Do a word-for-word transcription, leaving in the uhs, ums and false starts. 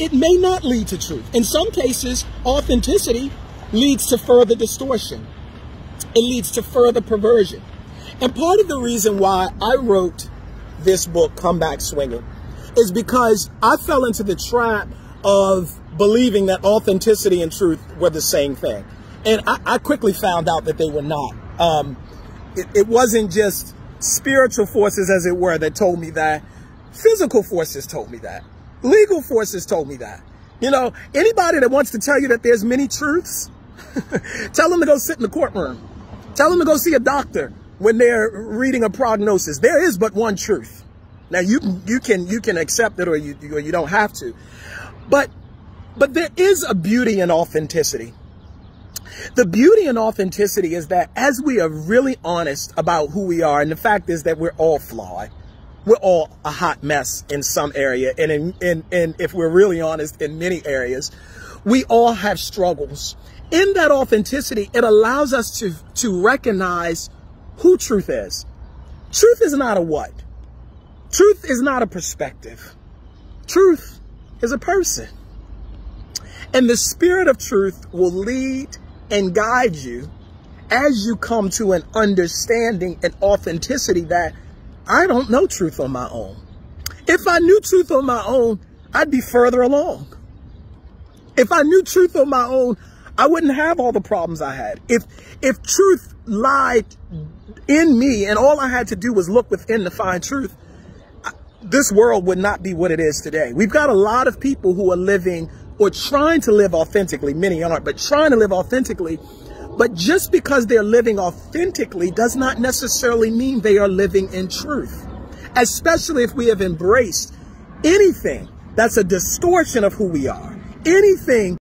it may not lead to truth. In some cases, authenticity leads to further distortion. It leads to further perversion. And part of the reason why I wrote this book, Come Back Swinging, is because I fell into the trap of believing that authenticity and truth were the same thing. And I, I quickly found out that they were not. Um, it, it wasn't just spiritual forces, as it were, that told me that. Physical forces told me that. Legal forces told me that. You know, anybody that wants to tell you that there's many truths, tell them to go sit in the courtroom. Tell them to go see a doctor when they're reading a prognosis. There is but one truth. Now, you, you, can, you can accept it or you, or you don't have to. But, but there is a beauty in authenticity. The beauty in authenticity is that as we are really honest about who we are, and the fact is that we're all flawed. We're all a hot mess in some area. And, in, in, and if we're really honest, in many areas, we all have struggles. In that authenticity, it allows us to, to recognize who truth is. Truth is not a what. Truth is not a perspective. Truth is a person. And the spirit of truth will lead and guide you as you come to an understanding and authenticity that I don't know truth on my own. If I knew truth on my own, I'd be further along. If I knew truth on my own, I wouldn't have all the problems I had. If, if truth lied in me and all I had to do was look within to find truth, I, this world would not be what it is today. We've got a lot of people who are living or trying to live authentically. Many aren't, but trying to live authentically. But just because they're living authentically does not necessarily mean they are living in truth, especially if we have embraced anything that's a distortion of who we are, anything